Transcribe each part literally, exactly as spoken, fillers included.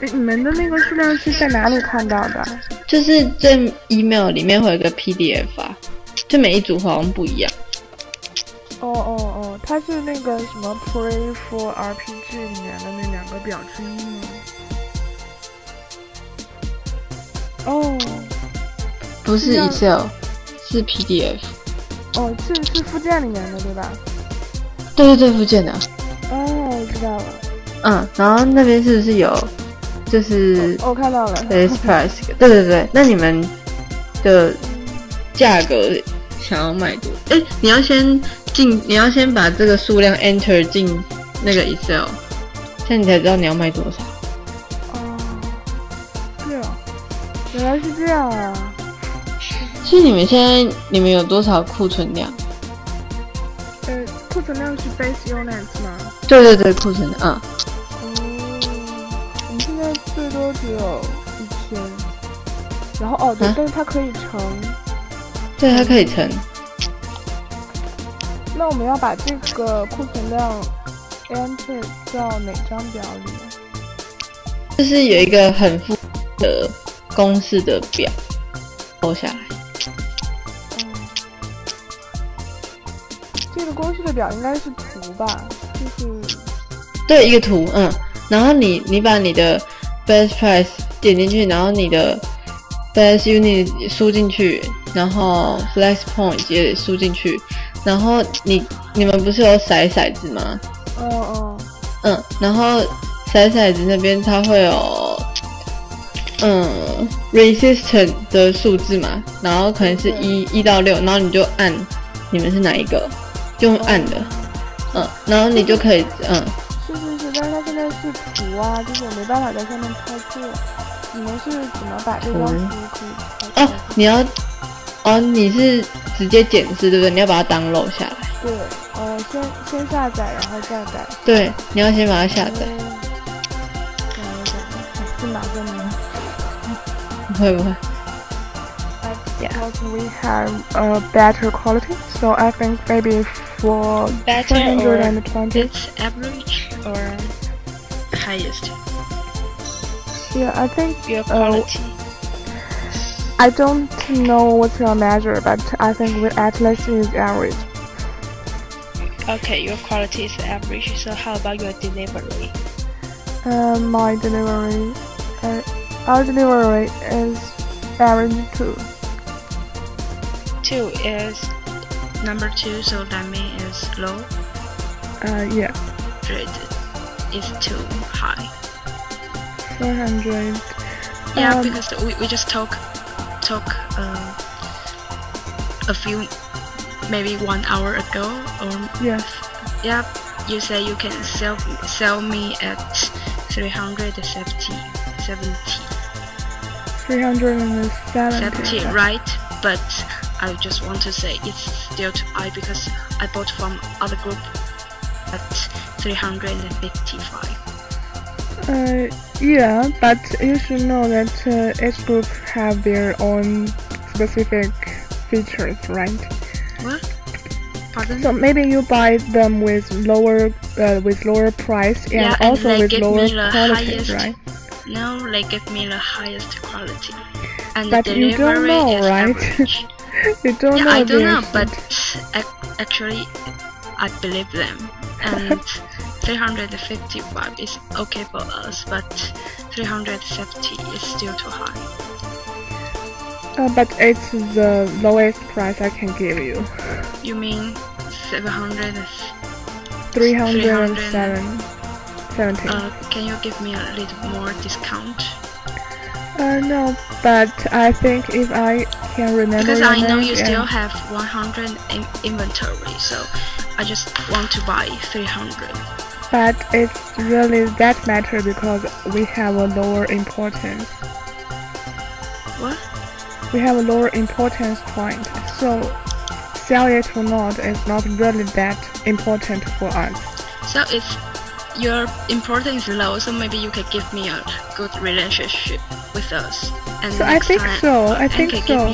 你们的那个数量是在哪里看到的？就是在 email 里面会有一个 P D F 啊，就每一组好像不一样。哦哦哦，它是那个什么 Pray for R P G 里面的那两个表之一吗？哦，不是 Excel， 是 P D F。哦，是是附件里面的对吧？对对对，附件的。哦，我知道了。嗯，然后那边是不是有，就是我看到了 ，base price， 对对对，那你们的价格想要卖多？哎，你要先进，你要先把这个数量 enter 进那个 Excel， 这样你才知道你要卖多少。哦，对哦，原来是这样啊。所以你们现在你们有多少库存量？呃，库存量是 base units 吗？对对对，库存的啊。我们现在最多只有一天，然后哦对，啊、但是它可以乘。对，它可以乘。那我们要把这个库存量 enter 到哪张表里？就是有一个很复杂的公式的表，抽下来。嗯，这个公式的表应该是图吧？就是。对，一个图，嗯。然后你你把你的 best price 点进去，然后你的 best unit 输进去，然后 flex point 也输进去，然后你你们不是有骰骰子吗？哦哦。嗯，然后骰骰子那边它会有嗯 resistance 的数字嘛，然后可能是一一到六，然后你就按你们是哪一个，用按的，嗯，然后你就可以嗯。但是它现在是图啊，就是我没办法在上面操作。你们是怎么把这张图可以？哦，你要，哦，你是直接检视对不对？你要把它 download 下来。对，呃，先先下载，然后再改。对，你要先把它下载。是哪个呢？会不会 ？Because we have a better quality, so I think maybe for two hundred twenty average. Or highest. Yeah, I think your quality. Uh, I don't know what's your measure, but I think with Atlas is average. Okay, your quality is average. So how about your delivery? Uh, my delivery, uh, our delivery is average two. Two is number two, so that means it's low. Uh, yeah. Is too high. Four hundred. Yeah, um, because we we just talk talk um, a few maybe one hour ago or yeah yeah you say you can sell sell me at three hundred seventy seventy. Three hundred and seventy. Seventy, right? But I just want to say it's still too high because I bought from other group at three hundred fifty-five. Uh, yeah, but you should know that uh, each group have their own specific features, right? What? Pardon? So maybe you buy them with lower uh, with lower price and yeah, also and with lower quality, highest, right? No, they give me the highest quality. And but you don't know, right? you don't yeah, know. I don't know, but actually, I believe them. And three hundred fifty-five is okay for us, but three hundred seventy is still too high. Uh, but it's the lowest price I can give you. You mean seven hundred? three hundred seventy. Uh, can you give me a little more discount? Uh, no, but I think if I can remember... Because I know you still have one hundred in inventory, so... I just want to buy three hundred. But it's really that matter because we have a lower importance. What? We have a lower importance point. So, sell it or not is not really that important for us. So it's your importance is low, so maybe you can give me a good relationship with us. And so I think so. I think so.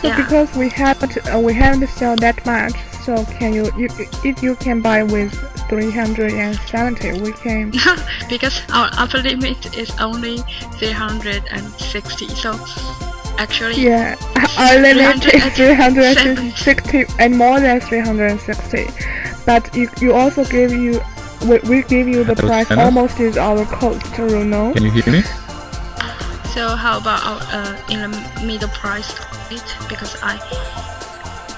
So because we haven't uh, we haven't sold that much. So can you, you if you can buy with three hundred seventy, we can. Yeah, because our upper limit is only three hundred sixty. So actually, yeah, our limit is three hundred sixty and more than three hundred sixty. But you, you also give you we, we give you the Hello, price Anna? Almost is our cost, you know. Can you hear me? So how about our, uh, in the middle price it because I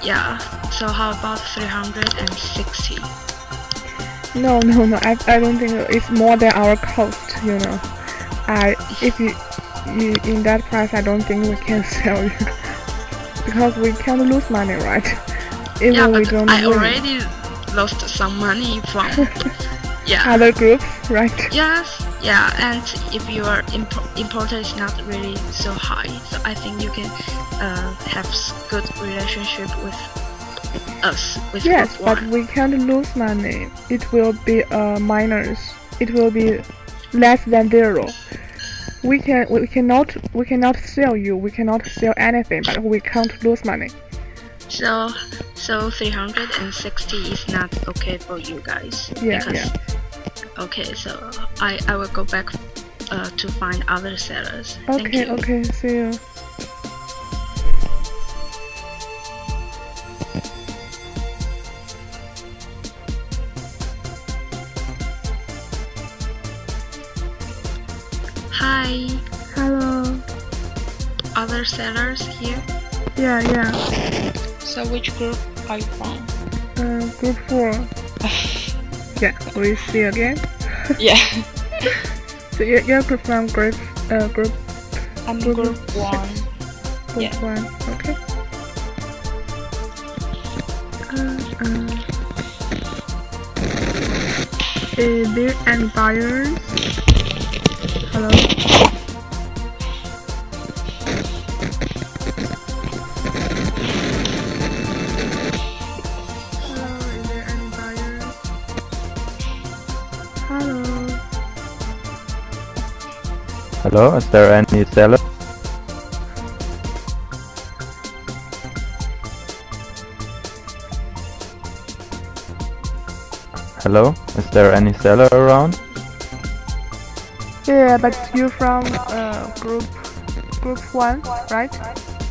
yeah. So how about three hundred sixty? No, no, no. I I don't think it's more than our cost, you know. I if you, you in that price, I don't think we can sell you because we can't lose money, right? Even yeah, but we don't I win. already. Lost some money from yeah other groups, right? Yes, yeah. And if your import import is not really so high, so I think you can uh, have good relationship with us. With yes, but we can't lose money. It will be uh, minus. It will be less than zero. We can we cannot we cannot sell you. We cannot sell anything, but we can't lose money. So, so three hundred sixty is not okay for you guys. Yeah, because, yeah. Okay, so I, I will go back uh, to find other sellers. Okay, okay, see you. Hi. Hello. Other sellers here? Yeah, yeah. So which group are you from? Uh, group four. Yeah, we see again. Yeah. So you're, you're from group uh group. I'm group, group one. Group yeah. one. Okay. Uh, uh. Is there any buyers? Hello. Hello, is there any seller? Hello, is there any seller around? Yeah, but you're from uh, group group one, right?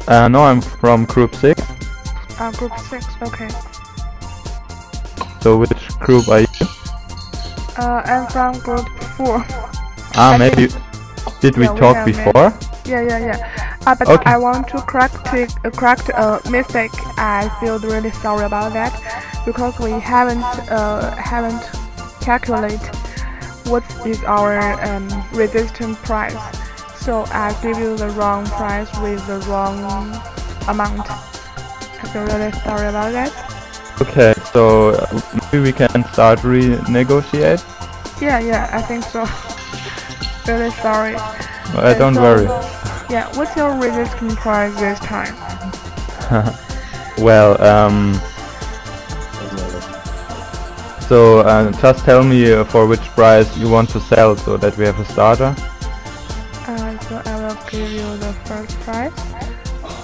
Uh, no, I'm from group six. Ah, uh, group six, okay. So which group are you? Uh, I'm from group four. Ah, I maybe. Did we yeah, talk we before? Made, yeah, yeah, yeah. Uh, but okay. I want to correct uh, correct a uh, mistake. I feel really sorry about that because we haven't uh, haven't calculated what is our um, resistance price. So I give you the wrong price with the wrong amount. I feel really sorry about that. Okay, so maybe we can start renegotiate. Yeah, yeah, I think so. Really sorry. Uh, don't so, worry. Yeah, what's your resistance price this time? Well, um, so uh, just tell me uh, for which price you want to sell so that we have a starter. Uh, so I will give you the first price.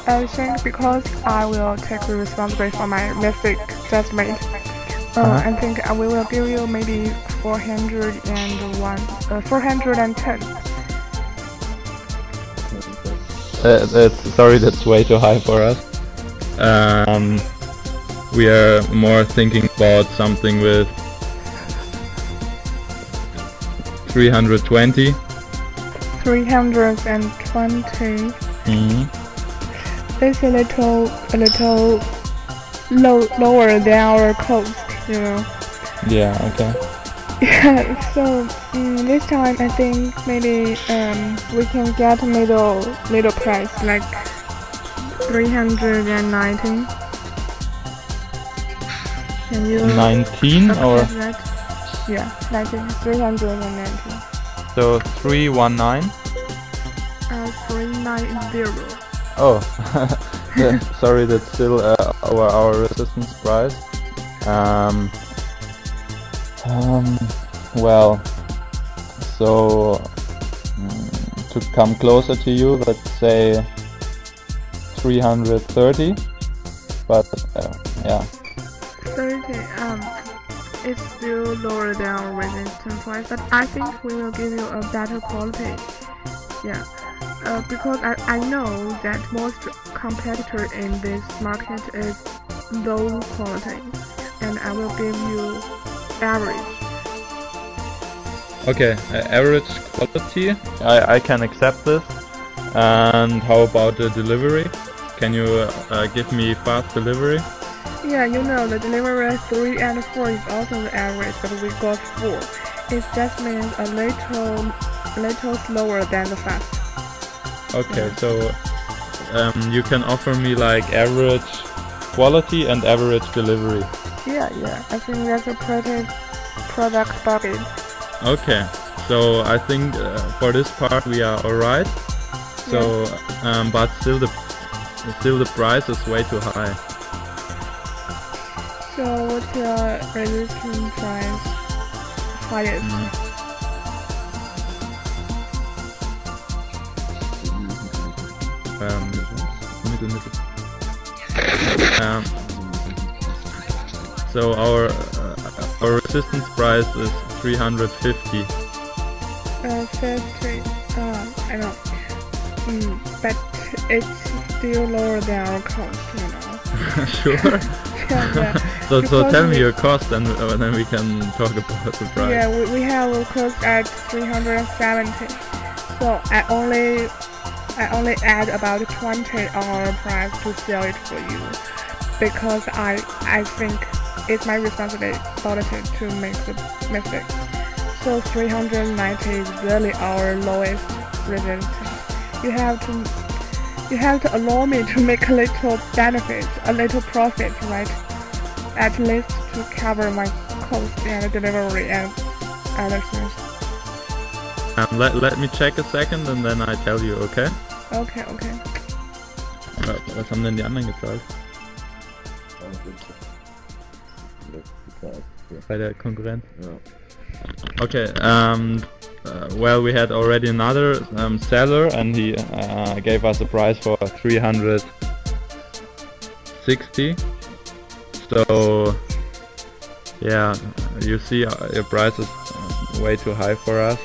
I think because I will take the responsibility for my mistake just made. Uh, uh-huh. I think we will give you maybe four hundred one, uh, four hundred ten. Uh, that's, sorry, that's way too high for us. Um, we are more thinking about something with three hundred twenty. three hundred twenty. Mm-hmm. It's a little, a little low, lower than our cost. You know. Yeah. Okay. Yeah. So mm, this time I think maybe um we can get middle middle price like three hundred and nineteen. Can you? Nineteen or? That? Yeah. Nineteen. Three hundred and nineteen. So three one nine. Uh, three nine zero. Oh. Yeah, sorry, that's still uh, our our resistance price. Um, um, well, so mm, to come closer to you, let's say three hundred thirty, but uh, yeah. Okay, um, it's still lower than Resident Twice, but I think we will give you a better quality. Yeah, uh, because I, I know that most competitor in this market is low quality, and I will give you average. Okay, uh, average quality, I, I can accept this. And how about the delivery? Can you uh, give me fast delivery? Yeah, you know, the delivery three and four is also the average, but we got four. It just means a little, little slower than the fast. Okay, yeah. So um, you can offer me like average quality and average delivery. Yeah, yeah, I think that's a pretty product bucket. Okay, so I think uh, for this part we are alright. So, yeah. um, but still the still the price is way too high. So what's the registration price highest? Um, um, so our uh, our resistance price is three hundred fifty. Uh, fifty. Uh, I know. Mm, but it's still lower than our cost, you know. Sure. Yeah, so so tell me your cost, and uh, then we can talk about the price. Yeah, we, we have a cost at three hundred seventy. So I only I only add about twenty on our price to sell it for you, because I I think it's my responsibility to make the mistake. So three hundred ninety is really our lowest result. You have to, you have to allow me to make a little benefit, a little profit, right? At least to cover my cost and delivery and other things. Um, let let me check a second and then I tell you, okay? Okay, okay. Was haben denn die anderen gezahlt? Bei der Konkurrenz. Okay. Um. Uh, well, we had already another um, seller, and he uh, gave us a price for three hundred sixty. So, yeah, you see, uh, your price is way too high for us.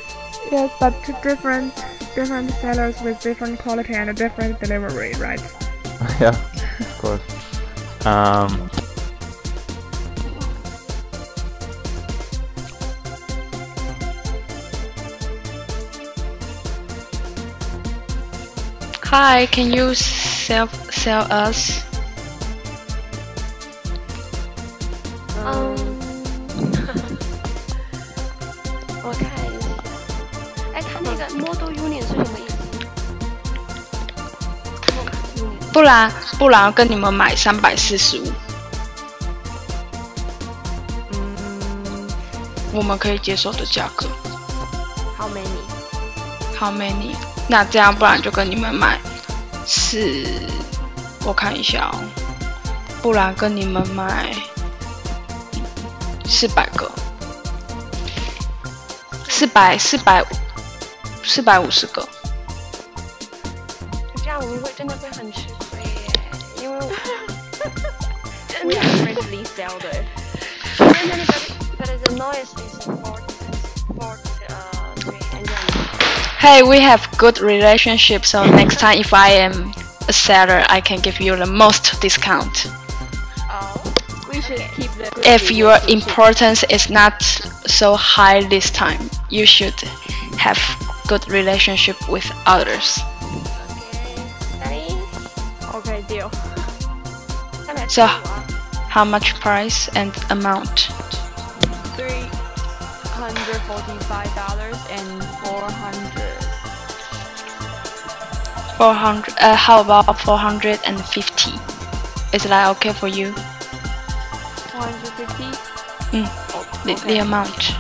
Yes, but different, different sellers with different quality and a different delivery, right? Yeah, of course. Um, Hi, can you self-sell us? Um... How many? How many? 那这样不然就跟你们买是我看一下哦不然跟你们买四百个四百四百四百五十个这样我们会真的会很吃亏耶因为我真的会离销的 Hey, we have good relationship, so next time if I am a seller, I can give you the most discount. Oh, we should keep the good If your importance is not so high this time, you should have good relationship with others. Okay, okay deal. So, how much price and amount? three hundred forty-five dollars and four hundred. Four hundred. Uh, how about four hundred and fifty? Is that okay for you? Four hundred fifty. Mm. The the amount.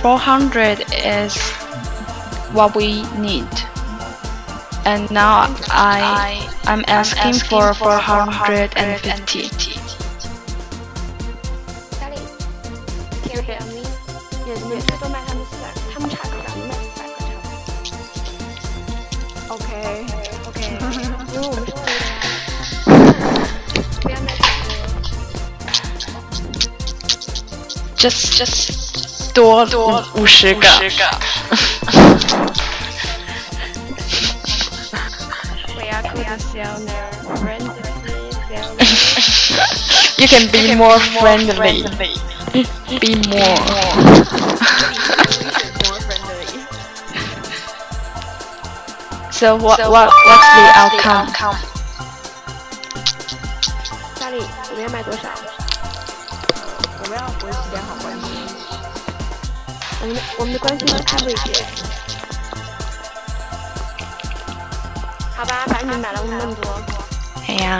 Four hundred is what we need, and now I I'm asking for four hundred and fifty. Okay, okay. just just 多五十个。We are gonna sell the friendly. You can be more friendly. Be more. So what what what's the outcome? 家里里面卖多少？ 我们要维持良好关系。我们我们的关系是 average。好吧，反正你买了我们那么多。哎呀。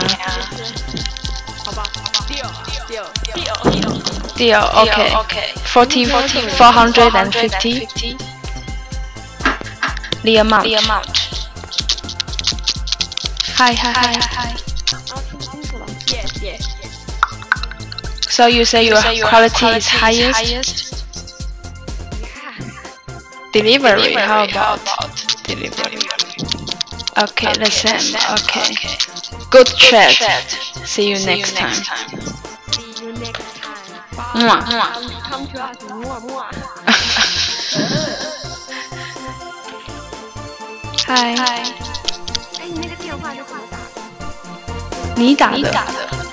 好吧，好吧。Deal, deal, deal, deal. Okay, okay. Forty, forty, four hundred and fifty. The amount. The amount. Hi, hi, hi, hi. Oh, 听清楚了。Yes, yes. So you say your quality is highest? Delivery, how about delivery? Okay, the same, okay. Good chat. See you next time. See you next time. Come to us, mwah, mwah. Hi. 你打的。